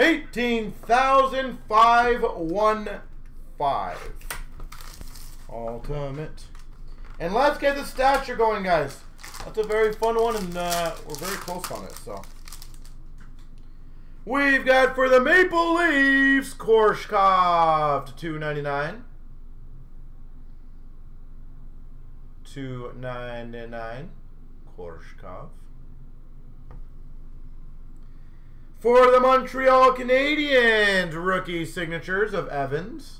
18,515. Ultimate. And let's get the stature going, guys. That's a very fun one, and we're very close on it, so. We've got for the Maple Leafs, Korshkov to 299. 299, Korshkov. For the Montreal Canadiens, rookie signatures of Evans.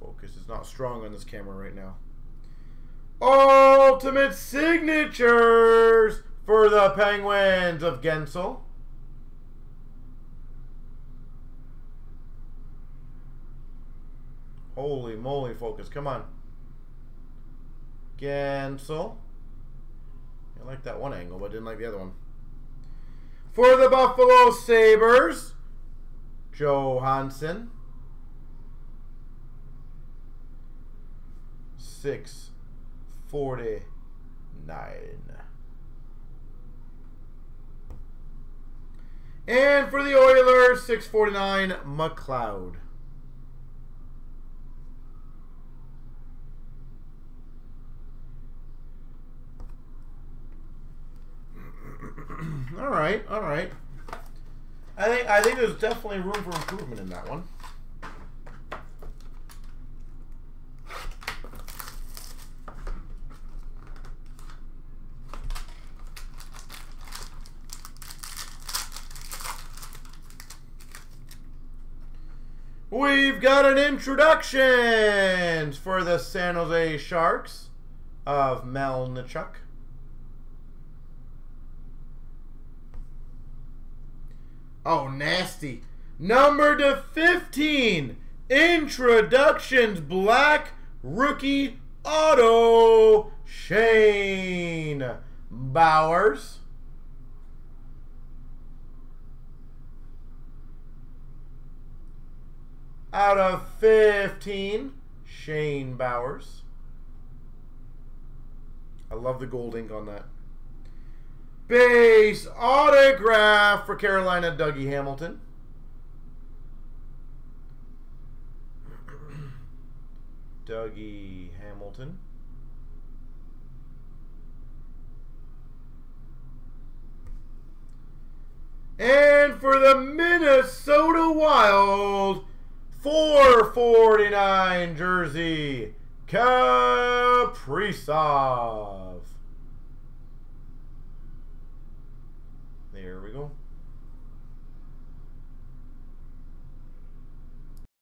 Focus is not strong on this camera right now. Ultimate signatures for the Penguins of Gensel. Holy moly, focus. Come on. Gensel. I like that one angle, but I didn't like the other one. For the Buffalo Sabres, Johansson. 6/49. And for the Oilers, 6/49, McLeod. All right, all right. I think there's definitely room for improvement in that one. We've got an introduction for the San Jose Sharks of Melnichuk. Oh, nasty. Number to 15, introductions, black rookie auto, Shane Bowers. Out of 15, Shane Bowers. I love the gold ink on that. Base autograph for Carolina, Dougie Hamilton. Dougie Hamilton. And for the Minnesota Wild, 4/49 jersey, Kaprizov. There we go.